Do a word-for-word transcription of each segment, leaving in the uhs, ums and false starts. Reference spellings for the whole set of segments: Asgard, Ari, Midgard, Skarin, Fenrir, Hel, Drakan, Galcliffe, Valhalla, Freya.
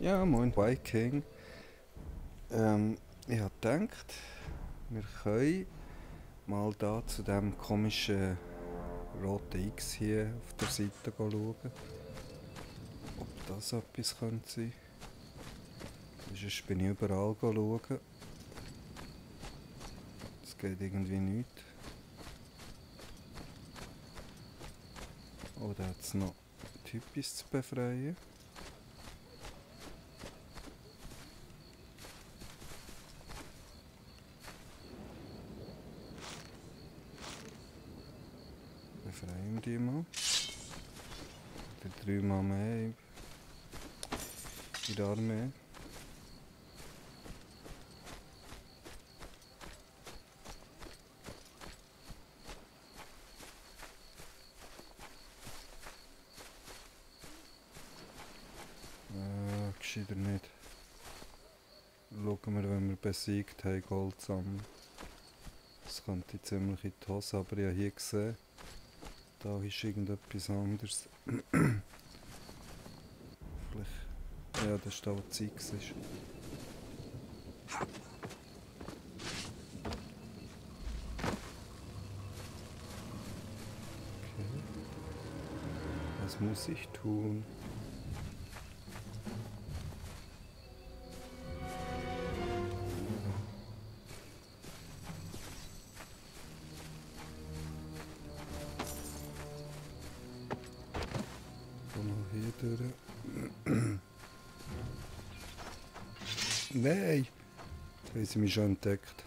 Ja, moin Viking. Ähm, ich habe gedacht, wir können mal da zu dem komischen roten X hier auf der Seite schauen. Ob das etwas könnte sein. Sonst bin ich überall schauen. Es geht irgendwie nichts. Oh, da hat es noch Typis zu befreien. Befreien wir die mal. Drei Mal mehr in der Armee. Oder nicht. Schauen wir, wenn wir besiegt haben, Gold zusammen. Das könnte ziemlich in die Hose, aber ich habe hier gesehen, da ist irgendetwas anderes. Vielleicht. Ja, das ist da, wo die X ist. Okay. Was muss ich tun? Nein! Da haben sie mich schon entdeckt.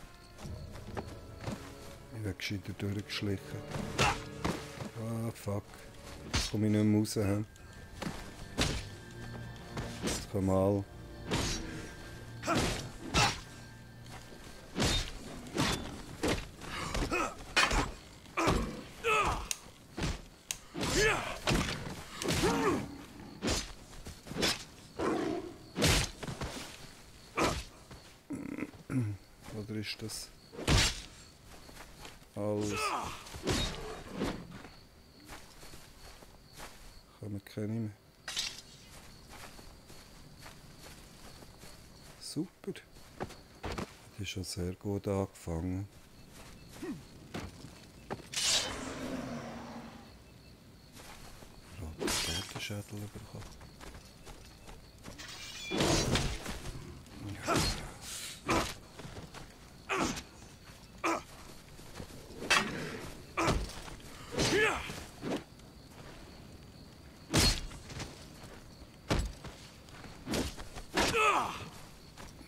Ich werde gescheiter durchgeschlichen. Ah, fuck. Jetzt komme ich nicht mehr raus. He? Jetzt kommen alle. Das alles. Kommen keine mehr. Super. Das ist schon sehr gut angefangen. Ich habe den Schädel bekommen.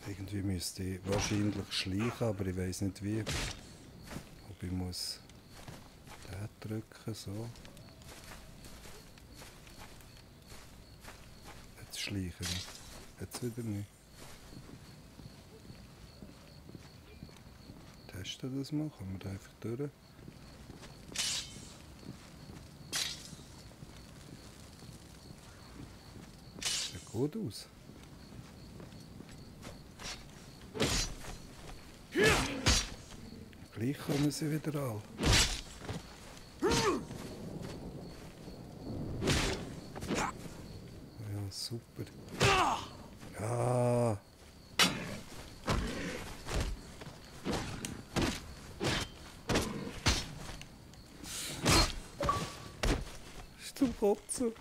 Irgendwie müsste ich wahrscheinlich schleichen, aber ich weiß nicht wie. Ob ich muss den drücken, so. Jetzt schleichen wir. Jetzt wieder nicht. Testen das mal, kann man da einfach durch. Sieht gut aus. Gleich kommen sie wieder an. Ja, super. Ja. Ist zum Kotzen.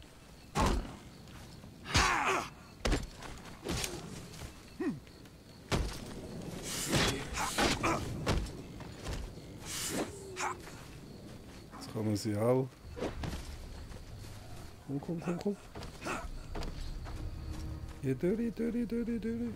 Kommen sie auch. Komm, komm, komm, komm. Hier durch, hier durch, hier durch, hier durch.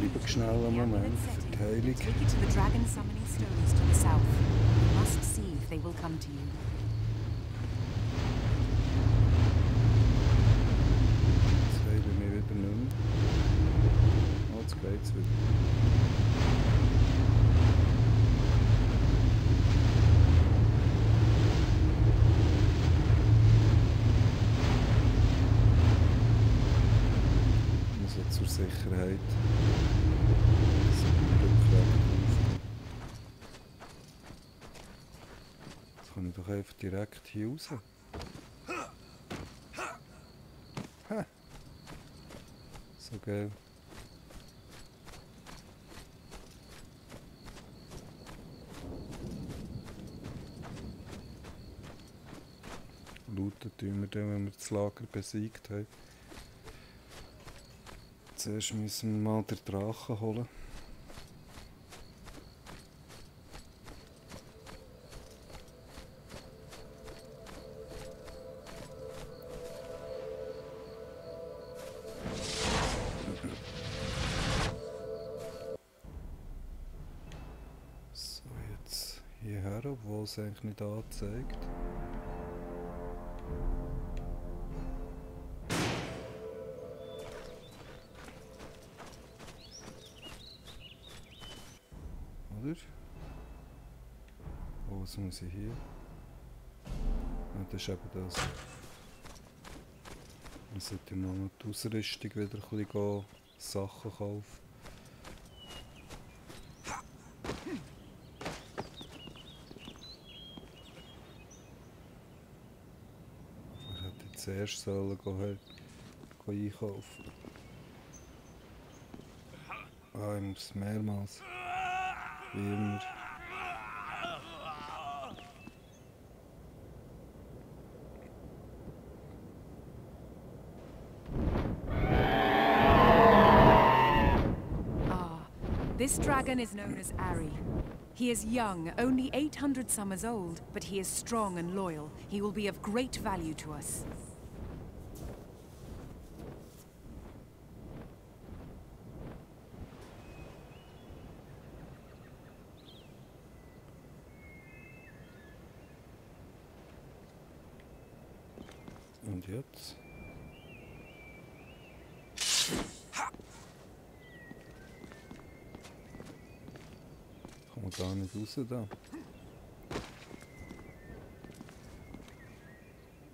Lieber schneller Moment. Verteidigung. Take it to the dragon summoning stones to the south. You must see if they will come to you. Sei bei mir wieder nun. Oh, jetzt geht's wieder. Sicherheit. Jetzt kann ich doch einfach direkt hier raus. Ha. So geil. Looten tun wir dann, wenn wir das Lager besiegt haben. Zuerst müssen wir mal den Drachen holen. So, jetzt hierher, obwohl es eigentlich nicht anzeigt. Was muss ich hier? Ah, das ist eben das. Dann sollte ich mal noch die Ausrüstung wieder ein bisschen gehen, Sachen kaufen. Ich hätte jetzt zuerst sollen gehen, gehen einkaufen. Ah, ich muss mehrmals. Wie immer. This dragon is known as Ari. He is young, only eight hundred summers old, but he is strong and loyal. He will be of great value to us. Und jetzt? Gar nicht raus da.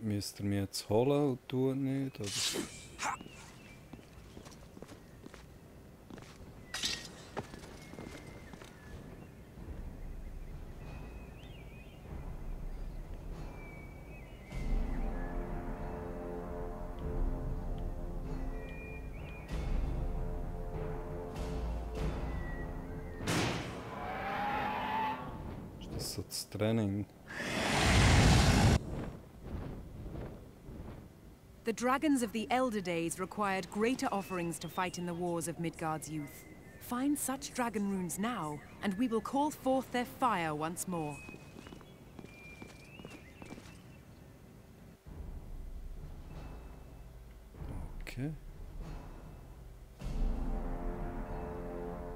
Müsst ihr mich jetzt holen und tut nicht? Oder? So das Training. The dragons of the Elder Days required greater offerings to fight in the wars of Midgard's youth. Find such dragon runes now, and we will call forth their fire once more. Okay.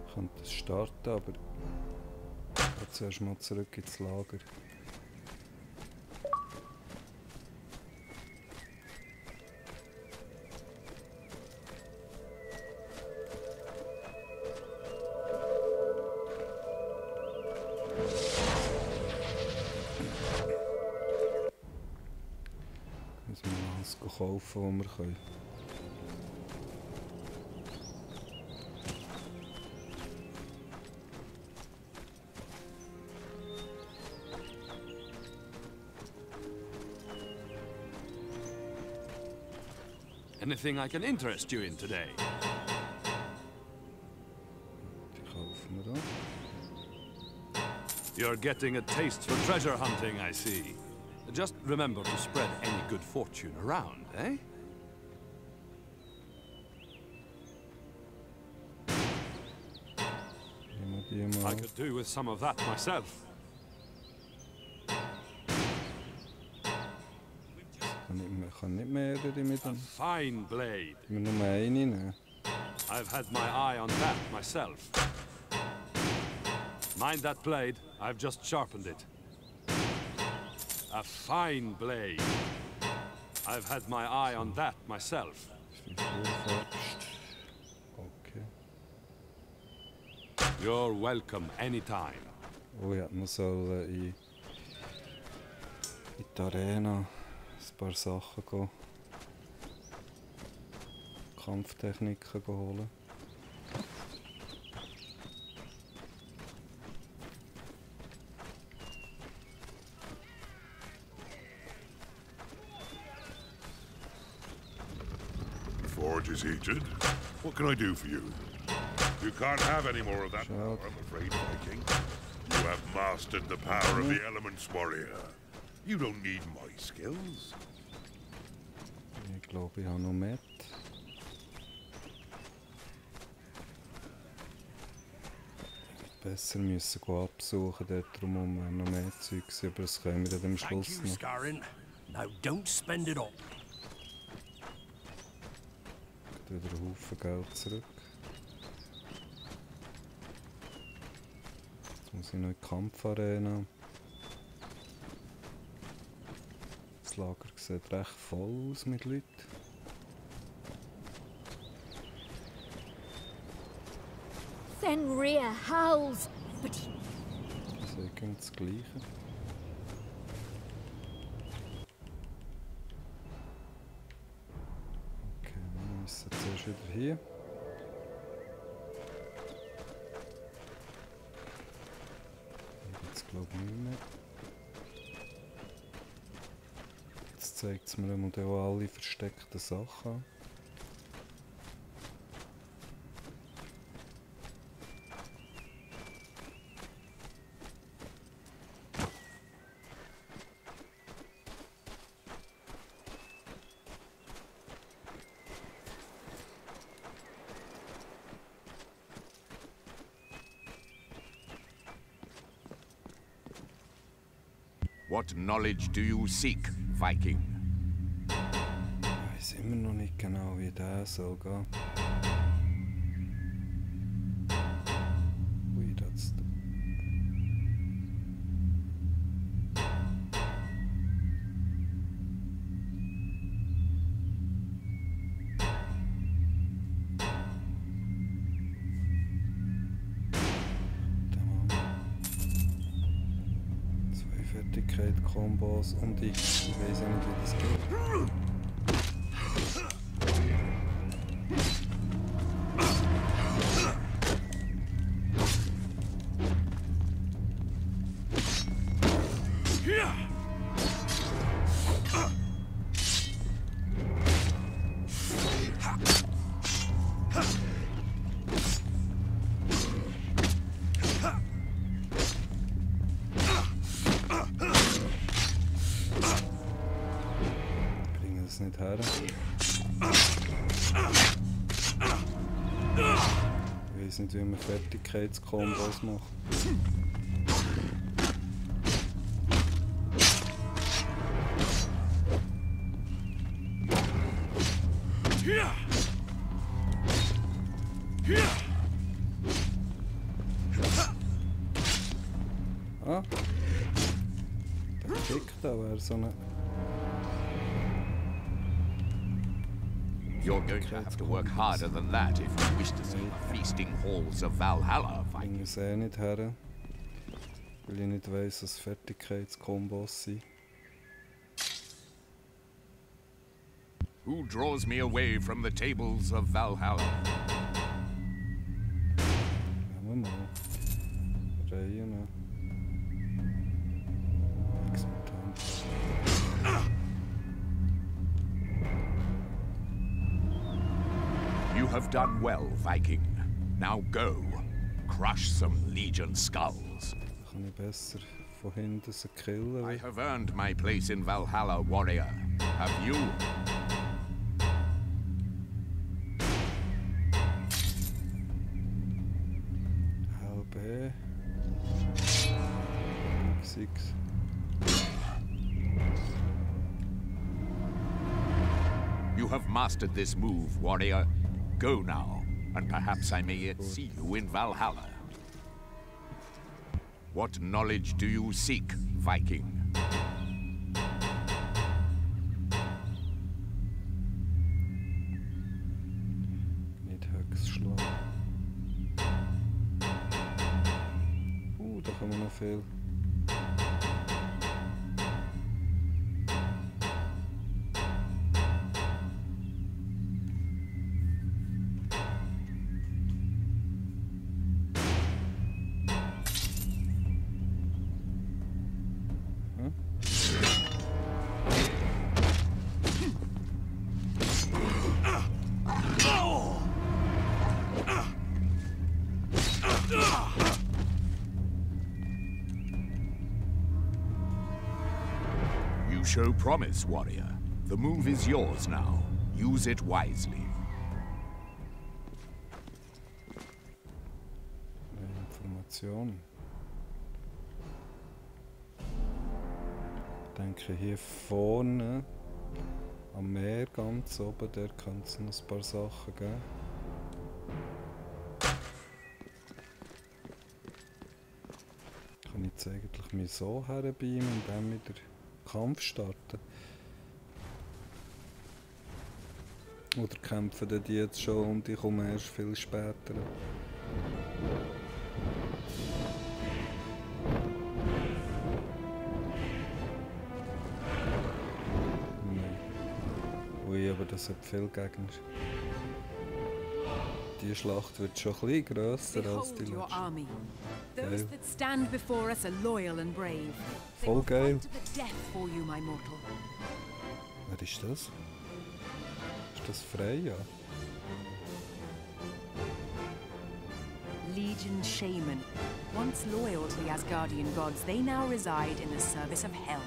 Ich kann das starten, aber... Zuerst mal zurück ins Lager. Jetzt müssen wir alles kaufen, was wir können. Anything I can interest you in today? You're getting a taste for treasure hunting, I see. Just remember to spread any good fortune around, eh? I could do with some of that myself. Ich kann nicht mehrere mit einem. Fein Blade. Ich kann nur eine nehmen. I've had my eye on that myself. Mind that blade. I've just sharpened it. A fine blade. I've had my eye on that myself. Okay. You're welcome anytime. Oh ja, musel I in die Arena ein paar Sachen go. Kampftechniken holen. The forge is heated. What can I do for you? You can't have any more of that, Child. I'm afraid, Viking. You have mastered the power of the elements, warrior. You don't need my skills. Ich glaube, ich habe noch mehr. Besser müssen go absuchen, dort drum um noch mehr Zeugs, aber das können wir dann am Schluss noch. Now don't spend it all. Wieder einen Haufen Geld zurück. Jetzt muss ich noch in die Kampfarena. Das Lager sieht recht voll aus mit Leuten. Fenrir howls, but he... Das ist eigentlich das Gleiche. Okay, wir müssen zuerst wieder hier. Hier gibt es glaube ich nicht mehr. Jetzt zeigt es mir einmal auch alle versteckten Sachen an. What knowledge do you seek, Viking? Ich weiß immer noch nicht genau, wie das soll gehen. Ui, das... Kombos und ich, ich weiß ja nicht, wie das geht. Wie man Fertigkeitskombos macht. Ah! Der Fick da wäre so eine... You're going to have to work harder than that if you wish to see the feasting halls of Valhalla, Viking. Ich sehe nicht her, weil ich nicht weiss, was Fertigkeitskombos sind. Who draws me away from the tables of Valhalla? Ja, mal. Reihen. Have done well, Viking. Now go, crush some Legion skulls. I have earned my place in Valhalla, warrior. Have you? Halbe. Six. You have mastered this move, warrior. Go now, and perhaps I may yet see you in Valhalla. What knowledge do you seek, Viking? Oh, da haben wir noch viel. Show promise, warrior. The move is yours now. Use it wisely. Informationen. Ich denke, hier vorne am Meer ganz oben, da könnte es noch ein paar Sachen geben. Ich kann jetzt eigentlich mich so herbeamen und dann wieder Kampf starten. Oder kämpfen die jetzt schon und ich komme erst viel später. Nein. Ui, aber das hat viele Gegner. Die Schlacht wird schon ein bisschen grösser als die letzte. Those that stand before us are loyal and brave. They will fight to the death for you, my mortal. Was ist das? Ist das Freya? Legion Shaman. Once loyal to the Asgardian gods, they now reside in the service of Hel.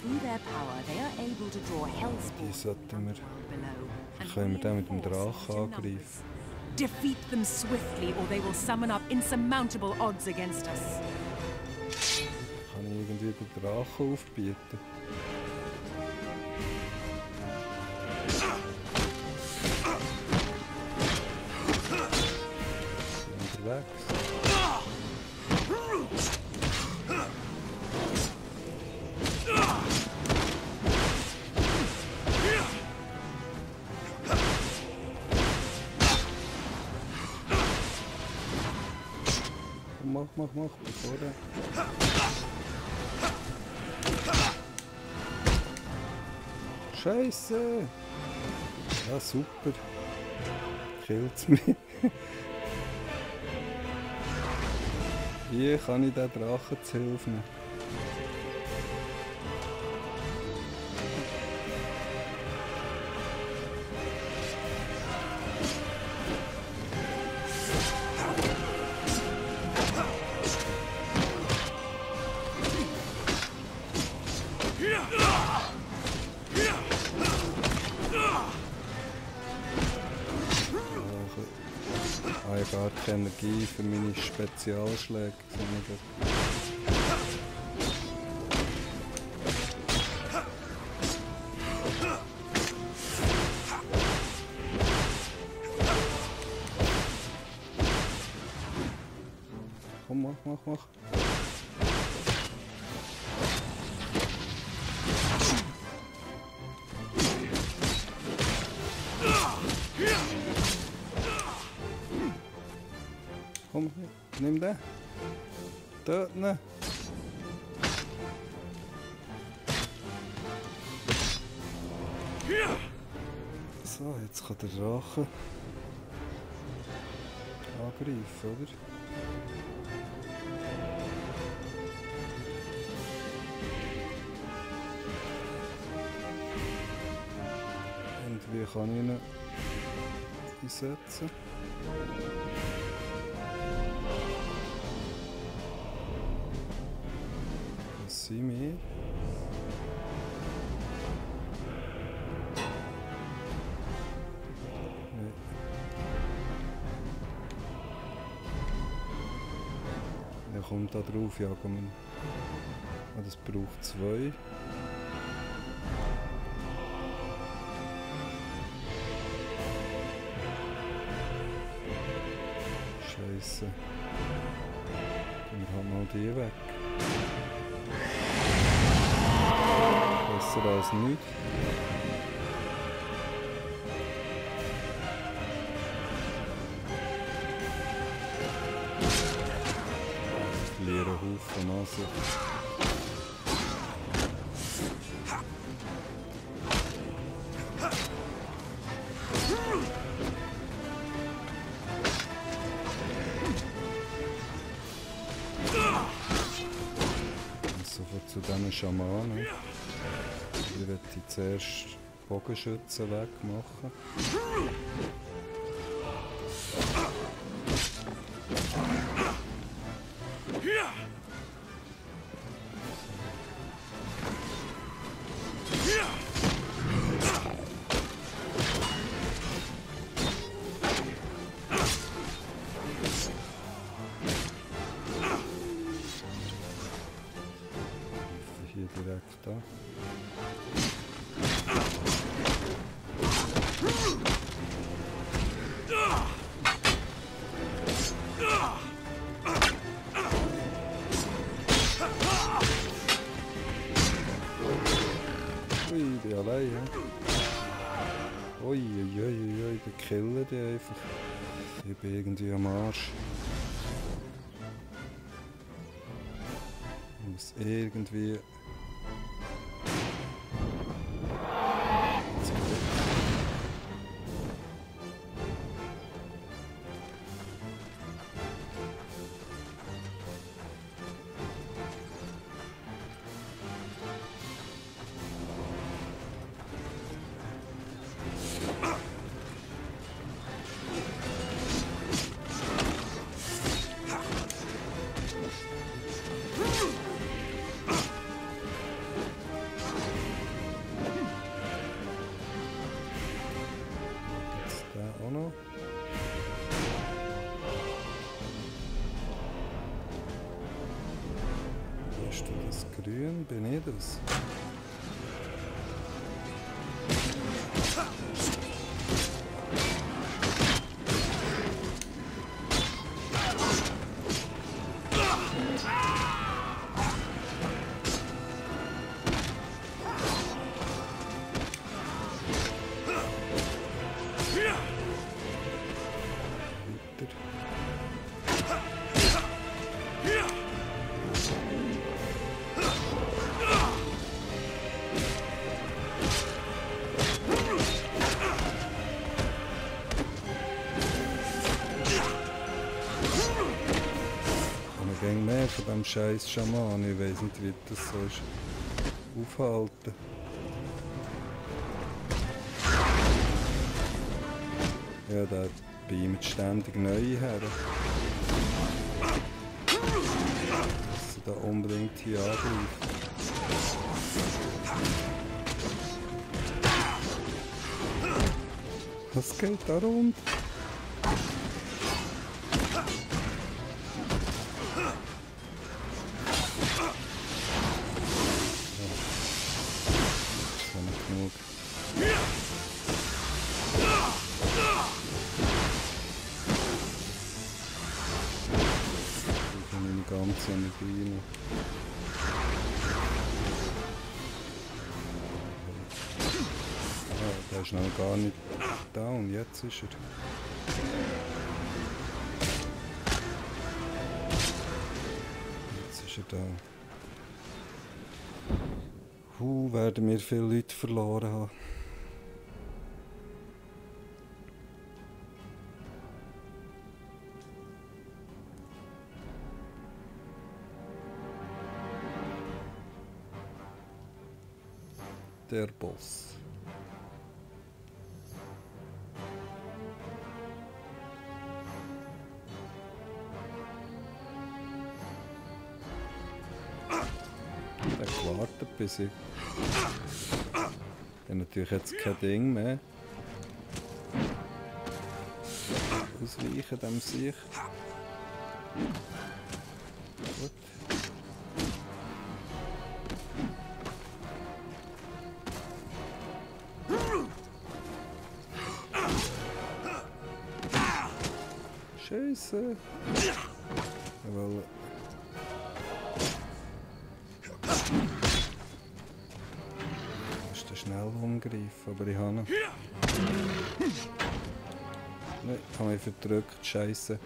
Through their power, they are able to draw Hel's blood from the world below. Können wir den mit dem Drachen angreifen? Defeat them swiftly, or they will summon up insurmountable odds against us. Kann ich irgendwie den Drachen aufbieten? Mach, mach, bevor der... Scheiße! Ja, super. Killt's mich. Wie kann ich den Drachen zu Hilfe nehmen? Energie für meine Spezialschläge. Komm, mach, mach, mach. Komm, nimm den. Töten ihn. So, jetzt kann der Drache angreifen, oder? Und wie kann ich ihn einsetzen? See me. Er kommt da drauf, ja, komm in. Ah, das braucht zwei. Scheiße. Dann haben wir die weg. Besser als nicht. Leere Haufen Nase. Schamanen. Ich werde die zuerst Bogenschützen wegmachen. Ich bin irgendwie am Arsch. Ich muss irgendwie... Bin ich das? Beim scheiß Schaman, ich weiß nicht, wie das so ist. Aufhalten. Ja, da beamt ständig neue her. Dass sie da unbedingt hier angreifen. Was geht da rund? Er ist noch gar nicht down, jetzt ist er. Jetzt ist er down. Huh, werden wir viele Leute verloren haben. Der Boss. Bis ich habe natürlich jetzt kein Ding mehr. Ausweichen dem sich. Gut. Scheiße. Well. Ich musste schnell rumgreifen, aber ich habe ihn. Nein, ich habe mich verdrückt. Scheiße.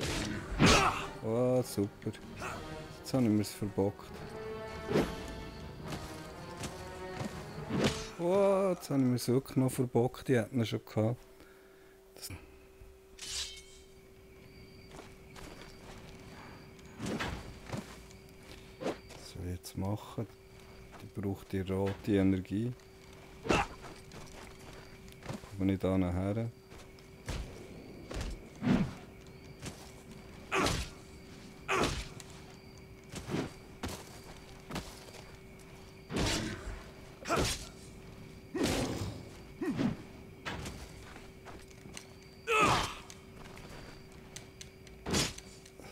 Oh, super. Jetzt habe ich mir es verbockt. Oh, jetzt habe ich mir es wirklich noch verbockt. Die hatten wir schon gehabt. Das machen. Die braucht die rote Energie. Komme ich da nachher.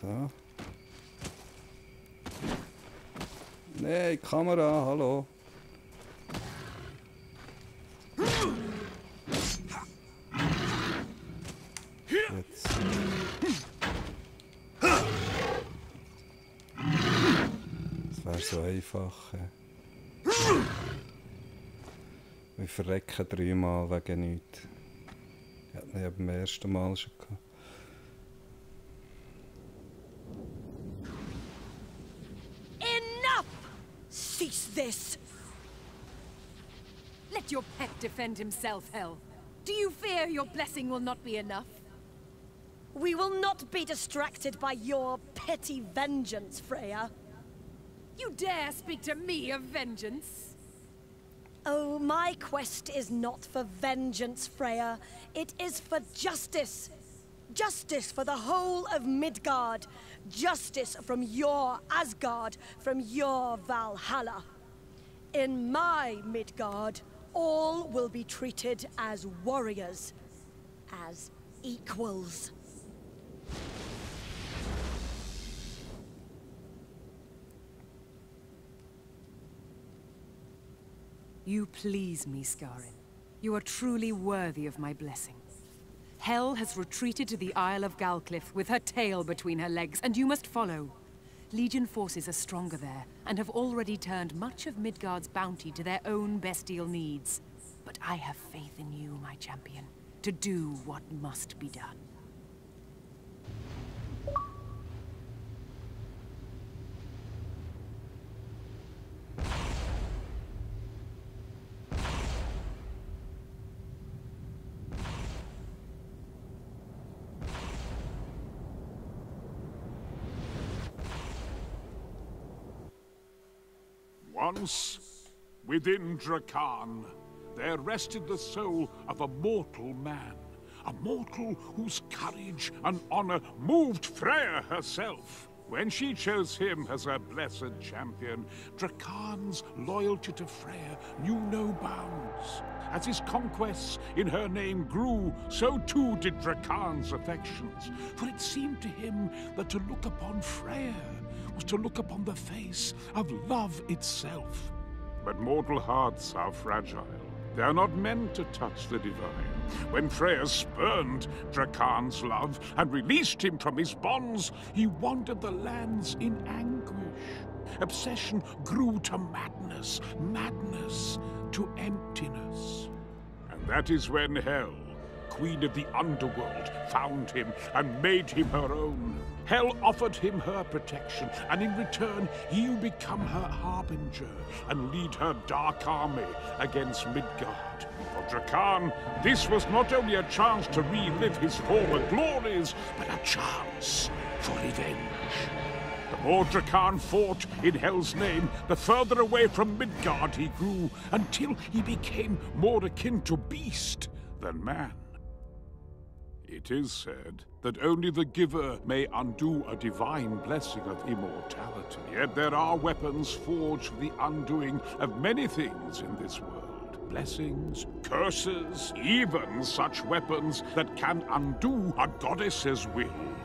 So. Hey, Kamera, hallo! Jetzt. Das wäre so einfach. Wir verrecken dreimal wegen nichts. Ich hatte ihn beim ersten Mal schon gehabt. This. Let your pet defend himself, Hel. Do you fear your blessing will not be enough? We will not be distracted by your petty vengeance, Freya. You dare speak to me of vengeance? Oh, my quest is not for vengeance, Freya. It is for justice. Justice for the whole of Midgard. Justice from your Asgard, from your Valhalla. In my Midgard, all will be treated as warriors, as equals. You please me, Skarin. You are truly worthy of my blessing. Hel has retreated to the Isle of Galcliffe with her tail between her legs, and you must follow. Legion forces are stronger there, and have already turned much of Midgard's bounty to their own bestial needs. But I have faith in you, my champion, to do what must be done. Once, within Drakan, there rested the soul of a mortal man. A mortal whose courage and honor moved Freya herself. When she chose him as her blessed champion, Drakan's loyalty to Freya knew no bounds. As his conquests in her name grew, so too did Drakan's affections. For it seemed to him that to look upon Freya was to look upon the face of love itself. But mortal hearts are fragile. They are not meant to touch the divine. When Freya spurned Drakan's love and released him from his bonds, he wandered the lands in anguish. Obsession grew to madness, madness to emptiness. And that is when Hel, Queen of the Underworld, found him and made him her own. Hel offered him her protection, and in return, he'll become her harbinger and lead her dark army against Midgard. For Drakan, this was not only a chance to relive his former glories, but a chance for revenge. The more Drakan fought in Hel's name, the further away from Midgard he grew, until he became more akin to beast than man. It is said that only the giver may undo a divine blessing of immortality. Yet there are weapons forged for the undoing of many things in this world. Blessings, curses, even such weapons that can undo a goddess's will.